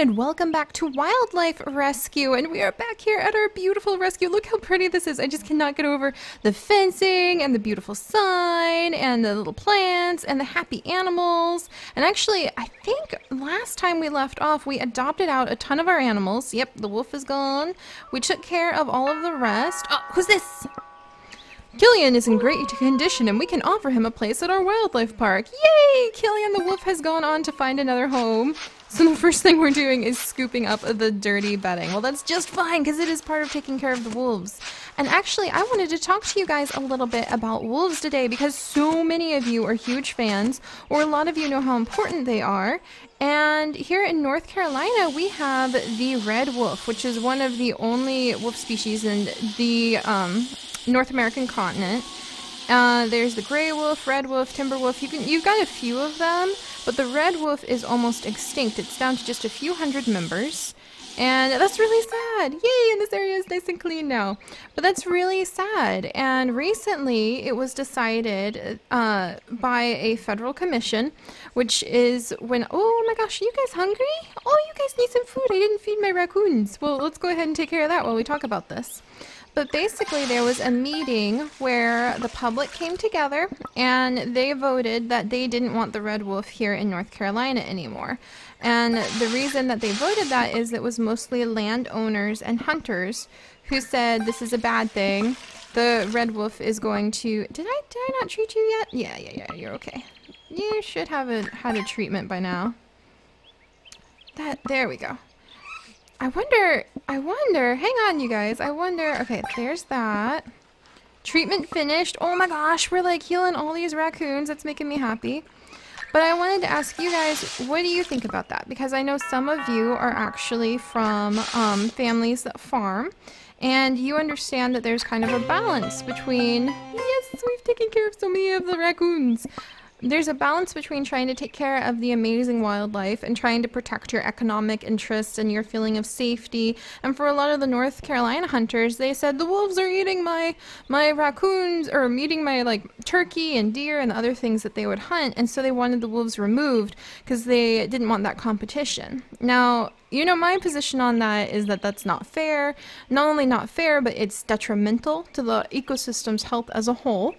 everyone, and welcome back to Wildlife Rescue. And we are back here at our beautiful rescue. Look how pretty this is. I just cannot get over the fencing and the beautiful sign and the little plants and the happy animals. And actually, I think last time we left off, we adopted out a ton of our animals. Yep, the wolf is gone. We took care of all of the rest. Oh, who's this? Killian is in great condition, and we can offer him a place at our wildlife park. Yay! Killian the wolf has gone on to find another home. So the first thing we're doing is scooping up the dirty bedding. Well, that's just fine, because it is part of taking care of the wolves. And actually, I wanted to talk to you guys a little bit about wolves today, because so many of you are huge fans, or a lot of you know how important they are. And here in North Carolina, we have the red wolf, which is one of the only wolf species in the North American continent. There's the gray wolf, red wolf, timber wolf. You've got a few of them, but the red wolf is almost extinct. It's down to just a few hundred members, and that's really sad. Yay, and this area is nice and clean now. But that's really sad, and recently it was decided by a federal commission, which is when, oh my gosh, are you guys hungry? Oh, you guys need some food. I didn't feed my raccoons. Well, let's go ahead and take care of that while we talk about this. But basically, there was a meeting where the public came together and they voted that they didn't want the red wolf here in North Carolina anymore. And the reason that they voted that is it was mostly landowners and hunters who said, this is a bad thing. The red wolf is going to... Did I not treat you yet? Yeah, you're okay. You should have had a treatment by now. There we go. I wonder, hang on you guys, okay, there's that. Treatment finished. Oh my gosh, we're like healing all these raccoons. That's making me happy. But I wanted to ask you guys, what do you think about that? Because I know some of you are actually from families that farm, and you understand that there's kind of a balance between, yes, we've taken care of so many of the raccoons. There's a balance between trying to take care of the amazing wildlife and trying to protect your economic interests and your feeling of safety. And for a lot of the North Carolina hunters, they said the wolves are eating my raccoons, or eating my turkey and deer and other things that they would hunt. And so they wanted the wolves removed because they didn't want that competition. Now, you know, my position on that is that that's not fair. Not only not fair, but it's detrimental to the ecosystem's health as a whole.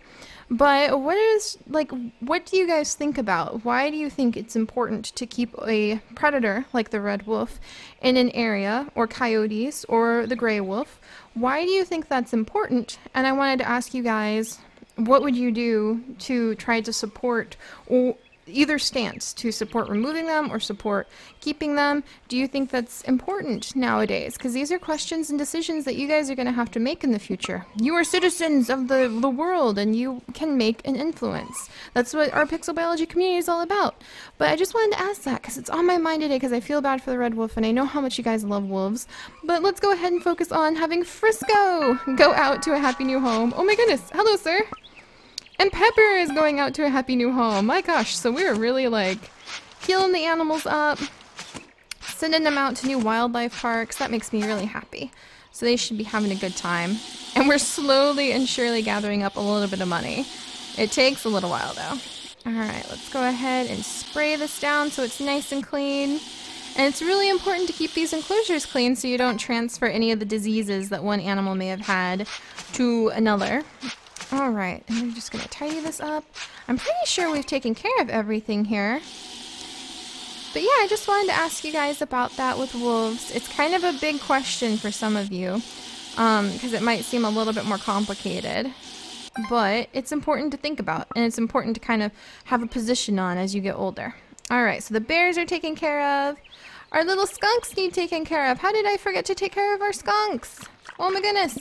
But what do you guys think about? Why do you think it's important to keep a predator like the red wolf in an area, or coyotes, or the gray wolf? Why do you think that's important? And I wanted to ask you guys, what would you do to try to support, or either stance, to support removing them or support keeping them? Do you think that's important nowadays? Because these are questions and decisions that you guys are going to have to make in the future. You are citizens of the world, and you can make an influence. That's what our Pixel Biology community is all about. But I just wanted to ask that because it's on my mind today, because I feel bad for the red wolf, and I know how much you guys love wolves. But let's go ahead and focus on having Frisco go out to a happy new home. Oh my goodness, hello sir. And Pepper is going out to a happy new home. My gosh, so we're really healing the animals up, sending them out to new wildlife parks. That makes me really happy. So they should be having a good time. And we're slowly and surely gathering up a little bit of money. It takes a little while though. All right, let's go ahead and spray this down so it's nice and clean. And it's really important to keep these enclosures clean so you don't transfer any of the diseases that one animal may have had to another. All right, and we're just gonna tidy this up. I'm pretty sure we've taken care of everything here. But yeah, I just wanted to ask you guys about that with wolves. It's kind of a big question for some of you, because it might seem a little bit more complicated. But it's important to think about, and it's important to kind of have a position on as you get older. All right, so the bears are taken care of. Our little skunks need taken care of. How did I forget to take care of our skunks? Oh my goodness.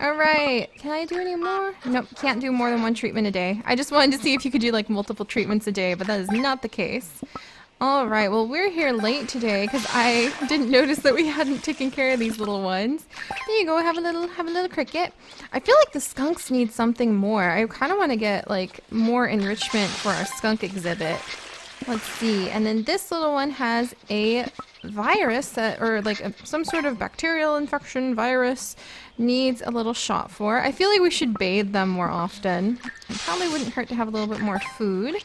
All right, can I do any more? Nope, can't do more than one treatment a day. I just wanted to see if you could do multiple treatments a day, but that is not the case. All right, well, we're here late today because I didn't notice that we hadn't taken care of these little ones. There you go, have a little cricket. I feel like the skunks need something more. I kind of want to get more enrichment for our skunk exhibit. Let's see, and then this little one has a virus that, or some sort of bacterial infection virus, needs a little shot for. I feel like we should bathe them more often. It probably wouldn't hurt to have a little bit more food.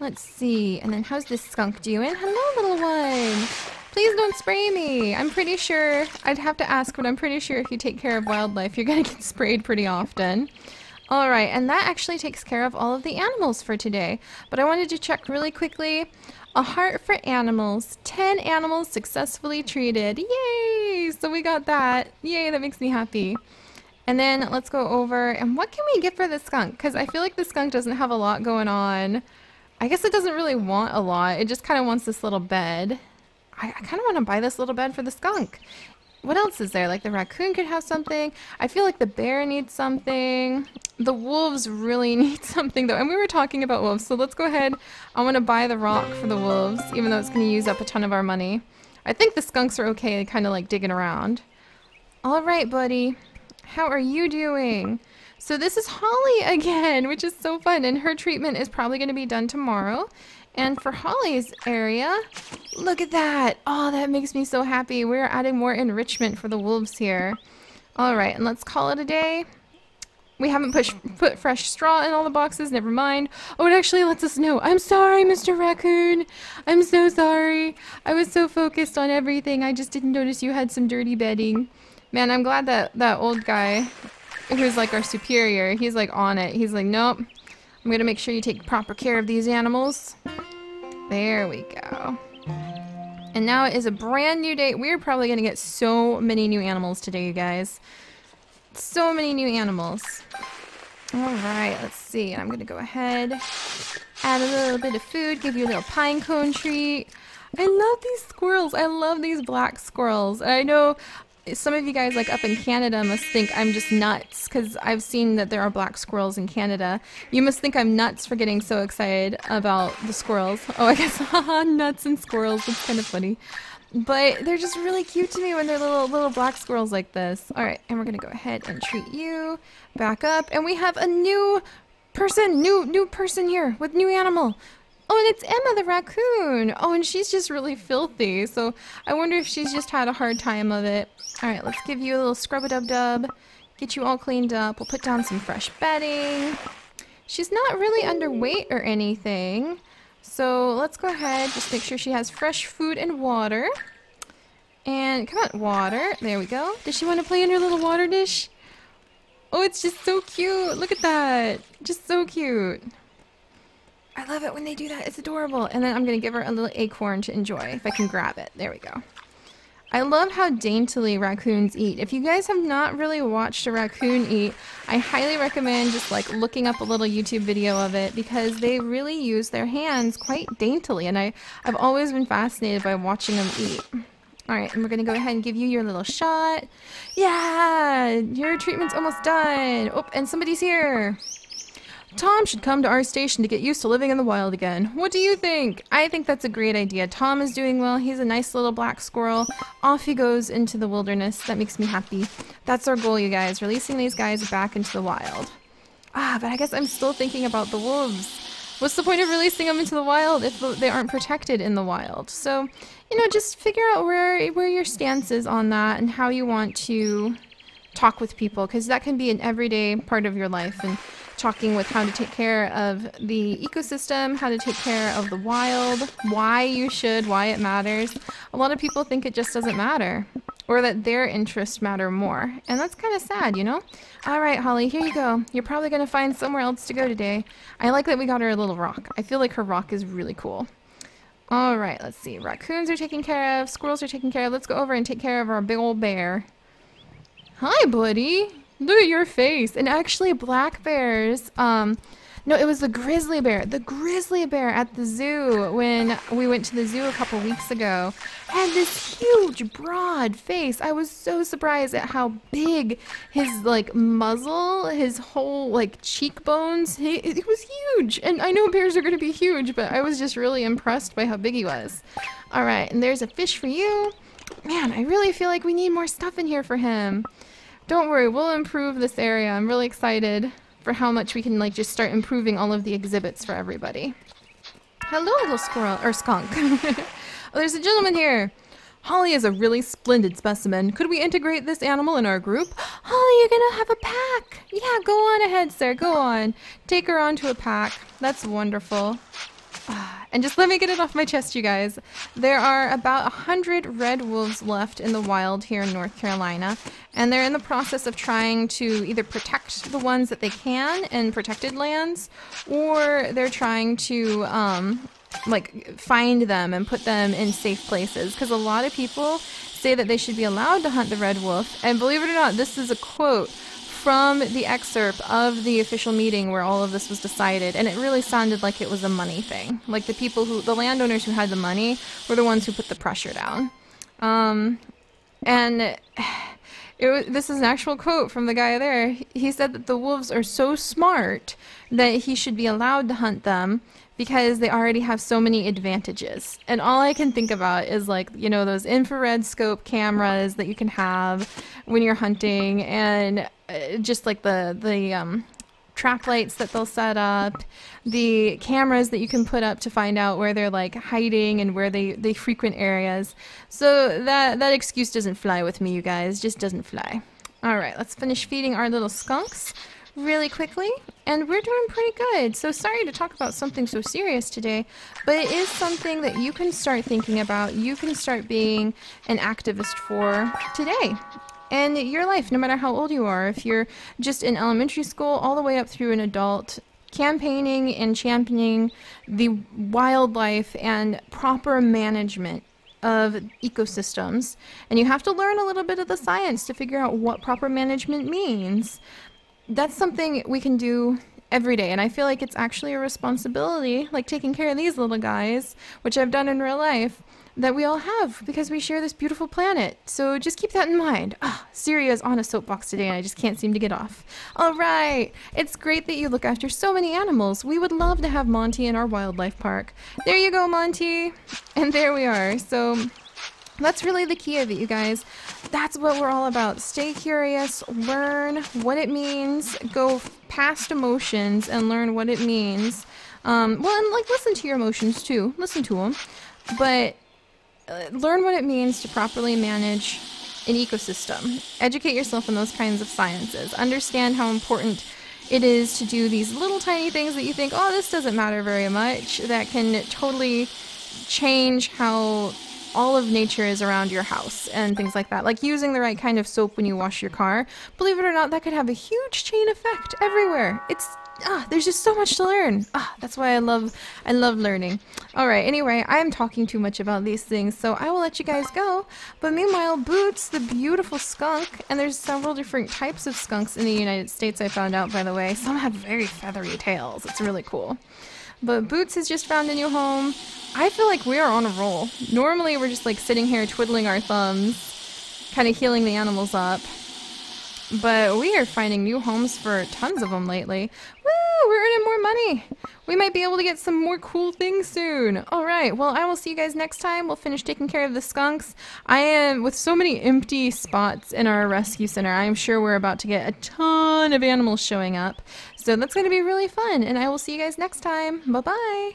Let's see, and then how's this skunk doing? Hello, little one. Please don't spray me. I'm pretty sure I'd have to ask, but I'm pretty sure if you take care of wildlife, you're gonna get sprayed pretty often. All right, and that actually takes care of all of the animals for today. But I wanted to check really quickly. A heart for animals. 10 animals successfully treated. Yay! So we got that. Yay, that makes me happy. And then let's go over, and what can we get for the skunk? Because I feel like the skunk doesn't have a lot going on. I guess it doesn't really want a lot. It just kind of wants this little bed. I kind of want to buy this little bed for the skunk. What else is there? Like the raccoon could have something. I feel like the bear needs something. The wolves really need something though. And we were talking about wolves, so let's go ahead. I want to buy the rock for the wolves, even though it's going to use up a ton of our money. I think the skunks are okay, kind of like digging around. All right, buddy. How are you doing? So this is Holly again, which is so fun. And her treatment is probably going to be done tomorrow. And for Holly's area, look at that. Oh, that makes me so happy. We're adding more enrichment for the wolves here. All right, and let's call it a day. We haven't put fresh straw in all the boxes, never mind. Oh, it actually lets us know. I'm sorry, Mr. Raccoon. I'm so sorry. I was so focused on everything. I just didn't notice you had some dirty bedding. Man, I'm glad that that old guy, who's like our superior, he's like on it. He's like, nope. I'm gonna make sure you take proper care of these animals. There we go. And now it is a brand new day. We're probably gonna get so many new animals today, you guys. So many new animals. All right, let's see. I'm gonna go ahead, add a little bit of food, give you a little pine cone treat. I love these squirrels. I love these black squirrels. I know some of you guys like up in Canada must think I'm just nuts, because I've seen that there are black squirrels in Canada. You must think I'm nuts for getting so excited about the squirrels. Oh, I guess haha, nuts and squirrels, it's kind of funny. But they're just really cute to me when they're little black squirrels like this. All right, and we're gonna go ahead and treat you back up, and we have a new person, new person here with new animal. Oh, and it's Emma the raccoon. Oh, and she's just really filthy, so I wonder if she's just had a hard time of it. All right, let's give you a little scrub-a-dub-dub, get you all cleaned up. We'll put down some fresh bedding. She's not really underweight or anything, so let's go ahead, just make sure she has fresh food and water. And come on, water. There we go. Does she want to play in her little water dish? Oh, it's just so cute. Look at that. Just so cute. I love it when they do that. It's adorable. And then I'm going to give her a little acorn to enjoy if I can grab it. There we go. I love how daintily raccoons eat. If you guys have not really watched a raccoon eat, I highly recommend just like looking up a little YouTube video of it, because they really use their hands quite daintily. And I've always been fascinated by watching them eat. All right, and we're going to go ahead and give you your little shot. Yeah, your treatment's almost done. Oh, and somebody's here. Tom should come to our station to get used to living in the wild again. What do you think? I think that's a great idea. Tom is doing well. He's a nice little black squirrel. Off he goes into the wilderness. That makes me happy. That's our goal, you guys. Releasing these guys back into the wild. Ah, but I guess I'm still thinking about the wolves. What's the point of releasing them into the wild if they aren't protected in the wild? So, you know, just figure out where your stance is on that and how you want to talk with people, because that can be an everyday part of your life, and talking with how to take care of the ecosystem, how to take care of the wild, why you should, why it matters. A lot of people think it just doesn't matter, or that their interests matter more, and that's kind of sad, you know? All right, Holly, here you go. You're probably going to find somewhere else to go today. I like that we got her a little rock. I feel like her rock is really cool. All right, let's see. Raccoons are taken care of. Squirrels are taken care of. Let's go over and take care of our big old bear. Hi, buddy. Look at your face. And actually black bears, no, it was the grizzly bear. The grizzly bear at the zoo, when we went to the zoo a couple weeks ago, had this huge broad face. I was so surprised at how big his like muzzle, his whole like cheekbones, it was huge. And I know bears are going to be huge, but I was just really impressed by how big he was. All right, and there's a fish for you. Man, I really feel like we need more stuff in here for him. Don't worry, we'll improve this area. I'm really excited for how much we can like just start improving all of the exhibits for everybody. Hello, little squirrel, or skunk. Oh, there's a gentleman here. Holly is a really splendid specimen. Could we integrate this animal in our group? Holly, you're gonna have a pack. Yeah, go on ahead, sir, go on. Take her onto a pack. That's wonderful. And just let me get it off my chest, you guys. There are about 100 red wolves left in the wild here in North Carolina, and they're in the process of trying to either protect the ones that they can in protected lands, or they're trying to like find them and put them in safe places, because a lot of people say that they should be allowed to hunt the red wolf. And believe it or not, this is a quote from the excerpt of the official meeting where all of this was decided, and it really sounded like it was a money thing. Like the people who, the landowners who had the money were the ones who put the pressure down. This is an actual quote from the guy there. He said that the wolves are so smart that he should be allowed to hunt them because they already have so many advantages. And all I can think about is, like, you know, those infrared scope cameras that you can have when you're hunting, and just like the trap lights that they'll set up, the cameras that you can put up to find out where they're like hiding and where they frequent areas. So that excuse doesn't fly with me, you guys. Just doesn't fly. All right, let's finish feeding our little skunks really quickly, and we're doing pretty good. So sorry to talk about something so serious today, but it is something that you can start thinking about. You can start being an activist for today and your life, no matter how old you are. If you're just in elementary school all the way up through an adult, campaigning and championing the wildlife and proper management of ecosystems. And you have to learn a little bit of the science to figure out what proper management means. That's something we can do every day, and I feel like it's actually a responsibility, like taking care of these little guys, which I've done in real life, that we all have, because we share this beautiful planet. So just keep that in mind. Syria is on a soapbox today, and I just can't seem to get off. All right, it's great that you look after so many animals. We would love to have Monty in our wildlife park. There you go, Monty. And there we are. So that's really the key of it, you guys. That's what we're all about. Stay curious, learn what it means, go past emotions and learn what it means. Well, and like listen to your emotions too, listen to them, but learn what it means to properly manage an ecosystem. Educate yourself in those kinds of sciences. Understand how important it is to do these little tiny things that you think, oh, this doesn't matter very much, that can totally change how all of nature is around your house and things like that. Like using the right kind of soap when you wash your car. Believe it or not, that could have a huge chain effect everywhere. It's there's just so much to learn. That's why I love learning. All right, anyway, I'm talking too much about these things, so I will let you guys go. But meanwhile, Boots, the beautiful skunk, and there's several different types of skunks in the United States, I found out, by the way. Some have very feathery tails. It's really cool. But Boots has just found a new home. I feel like we are on a roll. Normally we're just like sitting here twiddling our thumbs, kind of healing the animals up. But we are finding new homes for tons of them lately. Woo! We're earning more money! We might be able to get some more cool things soon. All right, well, I will see you guys next time. We'll finish taking care of the skunks. I am, with so many empty spots in our rescue center, I'm sure we're about to get a ton of animals showing up. So that's going to be really fun, and I will see you guys next time. Bye-bye!